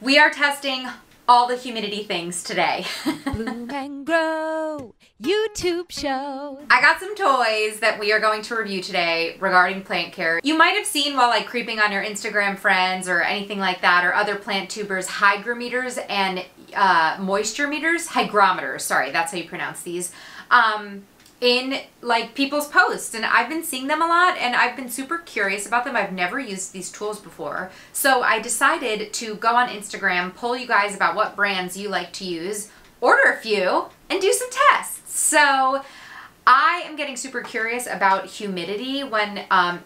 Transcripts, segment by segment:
We are testing all the humidity things today. Bloom and Grow YouTube show. I got some toys that we are going to review today regarding plant care. You might have seen while like creeping on your Instagram friends or anything like that, or other plant tubers, hygrometers and moisture meters, hygrometers, sorry, that's how you pronounce these, in like people's posts, and I've been seeing them a lot and I've been super curious about them. I've never used these tools before, so I decided to go on Instagram, poll you guys about what brands you like to use, order a few, and do some tests. So I am getting super curious about humidity when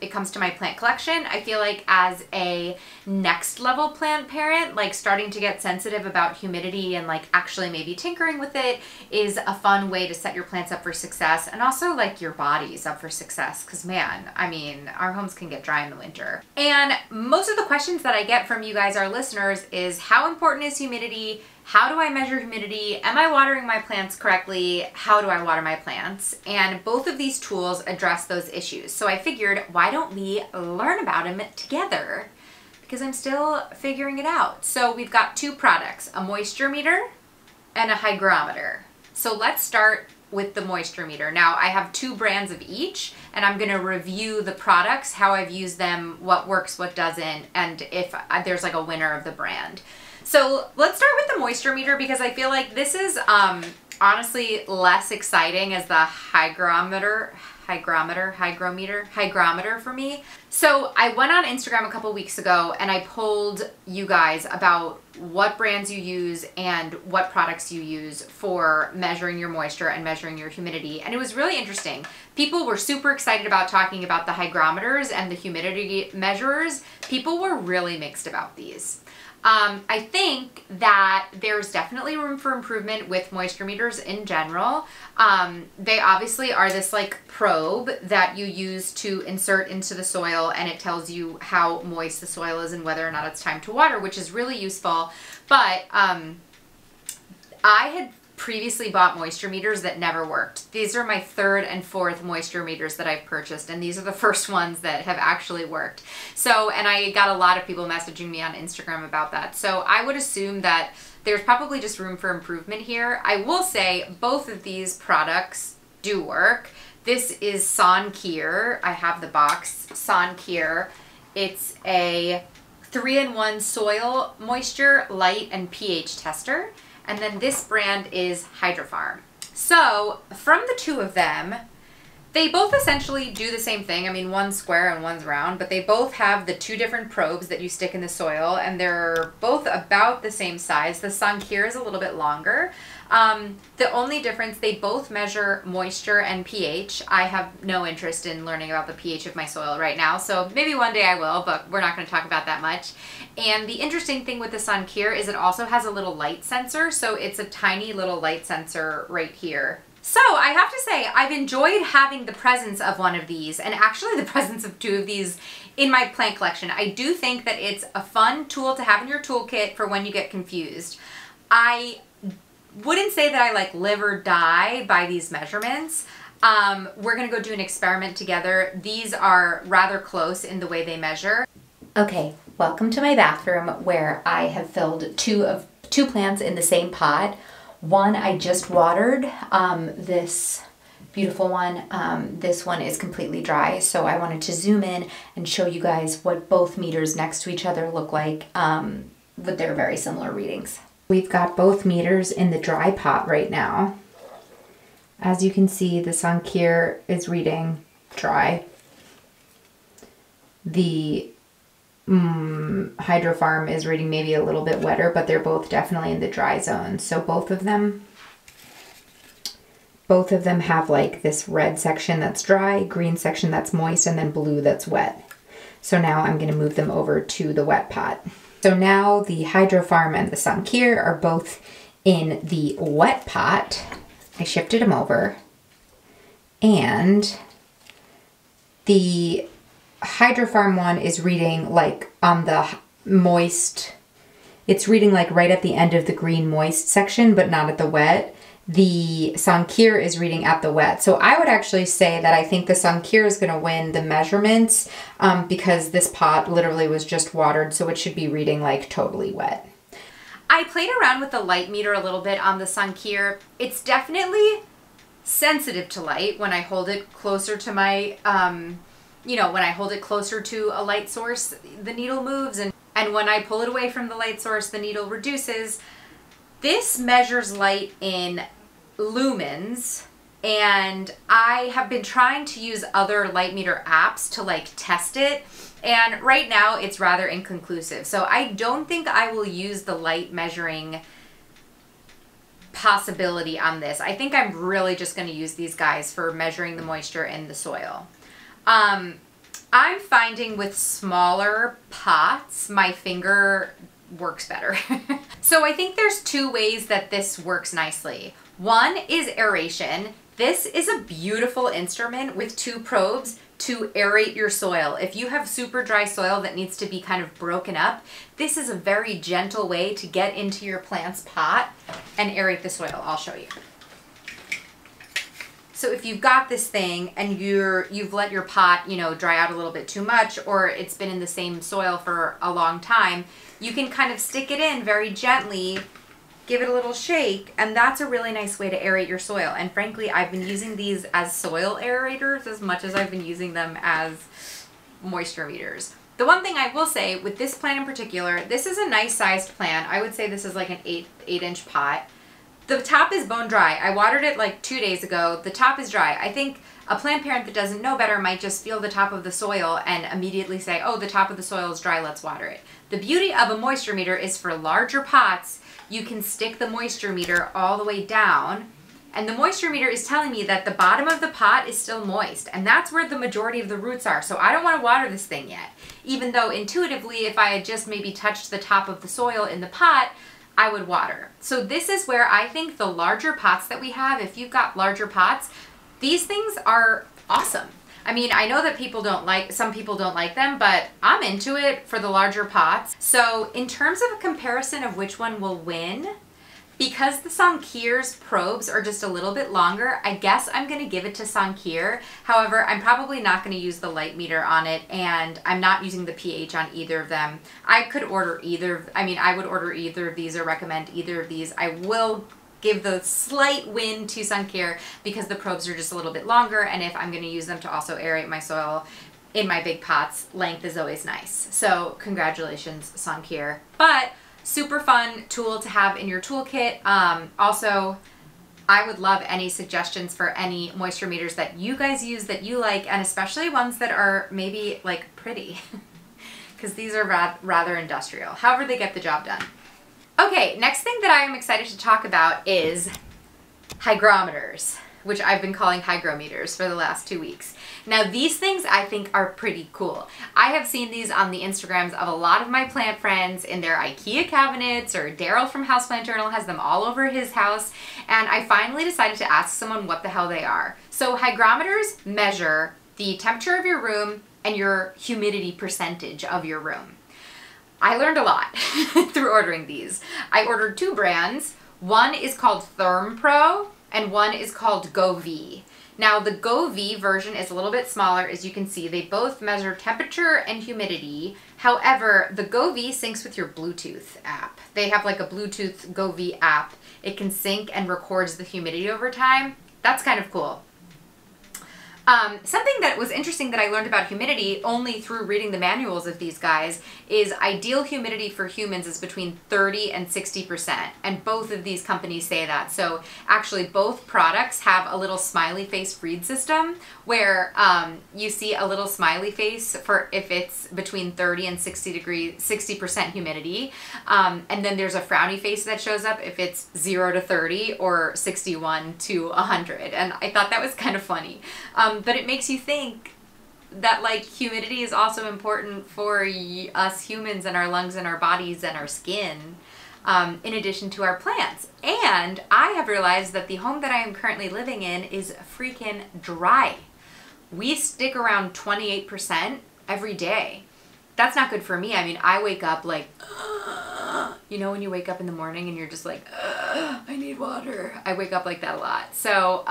it comes to my plant collection. I feel like as a next level plant parent, like starting to get sensitive about humidity and like actually maybe tinkering with it is a fun way to set your plants up for success, and also like your body's up for success, because man, I mean, our homes can get dry in the winter. And most of the questions that I get from you guys, our listeners, is how important is humidity? How do I measure humidity? Am I watering my plants correctly? How do I water my plants? And both of these tools address those issues. So I figured, why don't we learn about them together? Because I'm still figuring it out. So we've got two products, a moisture meter and a hygrometer. So let's start with the moisture meter. Now I have two brands of each, and I'm gonna review the products, how I've used them, what works, what doesn't, and if there's like a winner of the brand. So let's start with the moisture meter, because I feel like this is honestly less exciting as the hygrometer for me. So I went on Instagram a couple weeks ago and I polled you guys about what brands you use and what products you use for measuring your moisture and measuring your humidity. And it was really interesting. People were super excited about talking about the hygrometers and the humidity measurers. People were really mixed about these. I think that there's definitely room for improvement with moisture meters in general. They obviously are this like probe that you use to insert into the soil, and it tells you how moist the soil is and whether or not it's time to water, which is really useful. But I had previously bought moisture meters that never worked. These are my third and fourth moisture meters that I've purchased, and these are the first ones that have actually worked. So, and I got a lot of people messaging me on Instagram about that. So I would assume that there's probably just room for improvement here. I will say both of these products do work. This is Sonkir. I have the box, Sonkir. It's a 3-in-1 soil moisture, light, and pH tester. And then this brand is Hydrofarm. So from the two of them, they both essentially do the same thing. I mean, one's square and one's round, but they both have the two different probes that you stick in the soil, and they're both about the same size. The Sonkir is a little bit longer. The only difference, they both measure moisture and pH. I have no interest in learning about the pH of my soil right now, so maybe one day I will, but we're not going to talk about that much. And the interesting thing with the Sonkir is it also has a little light sensor, so it's a tiny little light sensor right here. So I have to say, I've enjoyed having the presence of one of these, and actually the presence of two of these in my plant collection. I do think that it's a fun tool to have in your toolkit for when you get confused. I wouldn't say that I like live or die by these measurements. We're gonna go do an experiment together. These are rather close in the way they measure. Okay, welcome to my bathroom, where I have filled two plants in the same pot. One I just watered, this beautiful one. This one is completely dry, so I wanted to zoom in and show you guys what both meters next to each other look like with their very similar readings. We've got both meters in the dry pot right now. As you can see, the Sonkir is reading dry. The Hydrofarm is reading maybe a little bit wetter, but they're both definitely in the dry zone. So both of them have like this red section that's dry, green section that's moist, and then blue that's wet. So now I'm going to move them over to the wet pot. So now the Hydrofarm and the Sonkir are both in the wet pot. I shifted them over, and the Hydrofarm one is reading like on the moist, it's reading like right at the end of the green moist section, but not at the wet. The Sonkir is reading at the wet. So I would actually say that I think the Sonkir is going to win the measurements because this pot literally was just watered, so it should be reading like totally wet. I played around with the light meter a little bit on the Sonkir. It's definitely sensitive to light when I hold it closer to my, you know, when I hold it closer to a light source, the needle moves, and when I pull it away from the light source, the needle reduces. This measures light in lumens, and I have been trying to use other light meter apps to like test it, and right now it's rather inconclusive. So I don't think I will use the light measuring possibility on this. I think I'm really just going to use these guys for measuring the moisture in the soil. I'm finding with smaller pots, my finger works better. So I think there's two ways that this works nicely. One is aeration. This is a beautiful instrument with two probes to aerate your soil. If you have super dry soil that needs to be kind of broken up, this is a very gentle way to get into your plant's pot and aerate the soil. I'll show you. So if you've got this thing and you've let your pot, you know, dry out a little bit too much, or it's been in the same soil for a long time, you can kind of stick it in very gently, give it a little shake, and that's a really nice way to aerate your soil. And frankly, I've been using these as soil aerators as much as I've been using them as moisture meters. The one thing I will say with this plant in particular, this is a nice sized plant. I would say this is like an eight inch pot. The top is bone dry. I watered it like 2 days ago. The top is dry. I think a plant parent that doesn't know better might just feel the top of the soil and immediately say, oh, the top of the soil is dry, let's water it. The beauty of a moisture meter is for larger pots, you can stick the moisture meter all the way down, and the moisture meter is telling me that the bottom of the pot is still moist, and that's where the majority of the roots are. So I don't want to water this thing yet, even though intuitively, if I had just maybe touched the top of the soil in the pot, I would water. So this is where I think the larger pots that we have, if you've got larger pots, these things are awesome. I mean, I know that people don't like, some people don't like them, but I'm into it for the larger pots. So in terms of a comparison of which one will win, because the Sonkir's probes are just a little bit longer, I guess I'm going to give it to Sonkir. However, I'm probably not going to use the light meter on it, and I'm not using the pH on either of them. I could order either, I mean, I would order either of these or recommend either of these. I will give the slight win to Sonkir because the probes are just a little bit longer, and if I'm going to use them to also aerate my soil in my big pots, length is always nice. So congratulations, Sonkir. But super fun tool to have in your toolkit. Also, I would love any suggestions for any moisture meters that you guys use that you like, and especially ones that are maybe like pretty, because these are rather industrial. However, they get the job done. Okay, next thing that I am excited to talk about is hygrometers, which I've been calling hygrometers for the last 2 weeks. Now these things I think are pretty cool. I have seen these on the Instagrams of a lot of my plant friends in their IKEA cabinets, or Daryl from Houseplant Journal has them all over his house, and I finally decided to ask someone what the hell they are. So hygrometers measure the temperature of your room and your humidity percentage of your room. I learned a lot through ordering these. I ordered two brands. One is called ThermoPro and one is called Govee. Now the Govee version is a little bit smaller, as you can see. They both measure temperature and humidity. However, the Govee syncs with your Bluetooth app. They have like a Bluetooth Govee app. It can sync and records the humidity over time. That's kind of cool. Something that was interesting that I learned about humidity only through reading the manuals of these guys is ideal humidity for humans is between 30 and 60%, and both of these companies say that. So actually both products have a little smiley face read system where you see a little smiley face for if it's between 30 and 60% humidity, and then there's a frowny face that shows up if it's 0 to 30 or 61 to 100, and I thought that was kind of funny. But it makes you think that like humidity is also important for us humans and our lungs and our bodies and our skin, in addition to our plants. And I have realized that the home that I am currently living in is freaking dry. We stick around 28% every day. That's not good for me. I mean, I wake up like, you know, when you wake up in the morning and you're just like, I need water. I wake up like that a lot. So,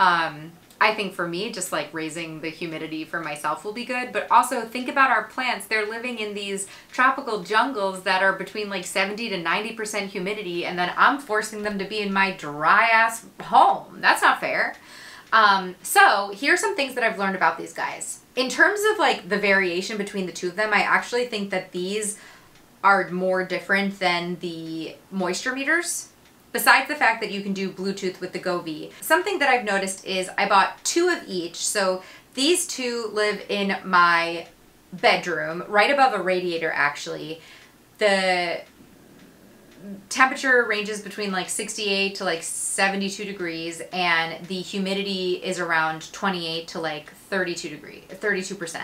I think for me, just like raising the humidity for myself will be good, but also think about our plants. They're living in these tropical jungles that are between like 70 to 90% humidity, and then I'm forcing them to be in my dry ass home. That's not fair. So here's some things that I've learned about these guys. In terms of like the variation between the two of them, I actually think that these are more different than the moisture meters. Besides the fact that you can do Bluetooth with the Govee, something that I've noticed is I bought two of each. So these two live in my bedroom, right above a radiator actually. The temperature ranges between like 68 to like 72 degrees, and the humidity is around 28 to like 32%.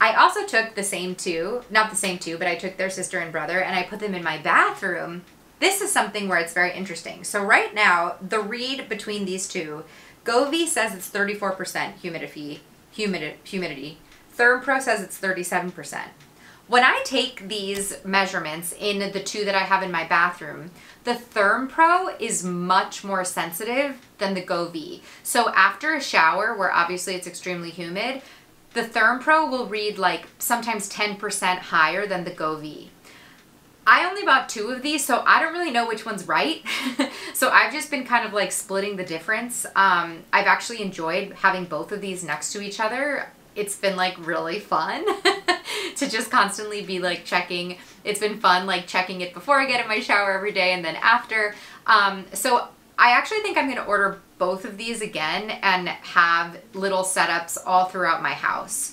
I also took the same two, not the same two, but I took their sister and brother, and I put them in my bathroom. This is something where it's very interesting. So right now, the read between these two, Govee says it's 34% humidity. ThermoPro says it's 37%. When I take these measurements in the two that I have in my bathroom, the ThermPro is much more sensitive than the Govee. So after a shower, where obviously it's extremely humid, the ThermPro will read like sometimes 10% higher than the Govee. I only bought two of these, so I don't really know which one's right. So I've just been kind of like splitting the difference. I've actually enjoyed having both of these next to each other. It's been like really fun to just constantly be like checking. It's been fun like checking it before I get in my shower every day and then after. So I actually think I'm gonna order both of these again and have little setups all throughout my house.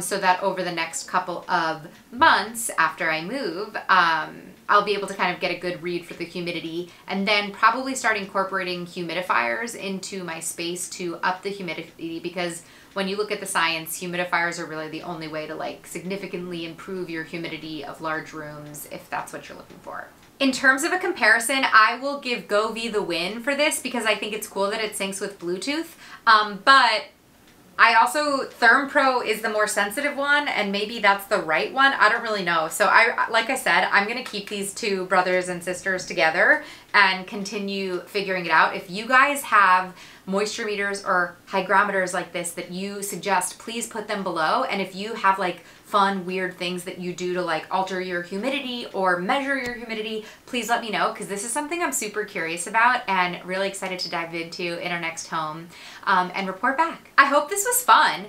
So that over the next couple of months after I move, I'll be able to kind of get a good read for the humidity, and then probably start incorporating humidifiers into my space to up the humidity, because when you look at the science, humidifiers are really the only way to like significantly improve your humidity of large rooms, if that's what you're looking for. In terms of a comparison, I will give Govee the win for this because I think it's cool that it syncs with Bluetooth, but I also, ThermPro is the more sensitive one, and maybe that's the right one. I don't really know. So like I said, I'm gonna keep these two brothers and sisters together and continue figuring it out. If you guys have moisture meters or hygrometers like this that you suggest, please put them below. And if you have like fun, weird things that you do to like alter your humidity or measure your humidity, please let me know, because this is something I'm super curious about and really excited to dive into in our next home and report back. I hope this was fun.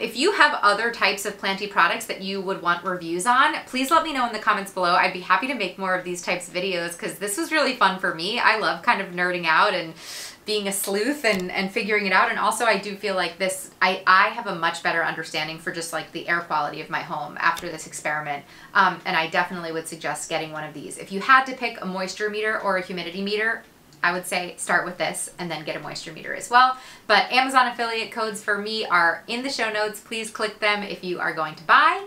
If you have other types of planty products that you would want reviews on, please let me know in the comments below. I'd be happy to make more of these types of videos because this was really fun for me. I love kind of nerding out and being a sleuth and figuring it out. And also I do feel like this, I have a much better understanding for just like the air quality of my home after this experiment. And I definitely would suggest getting one of these. If you had to pick a moisture meter or a humidity meter, I would say start with this and then get a moisture meter as well. But Amazon affiliate codes for me are in the show notes. Please click them if you are going to buy,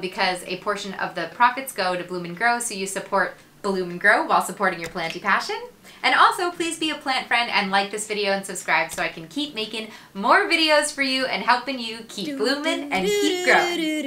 because a portion of the profits go to Bloom and Grow. So you support Bloom and Grow while supporting your planty passion. And also, please be a plant friend and like this video and subscribe so I can keep making more videos for you and helping you keep blooming and keep growing.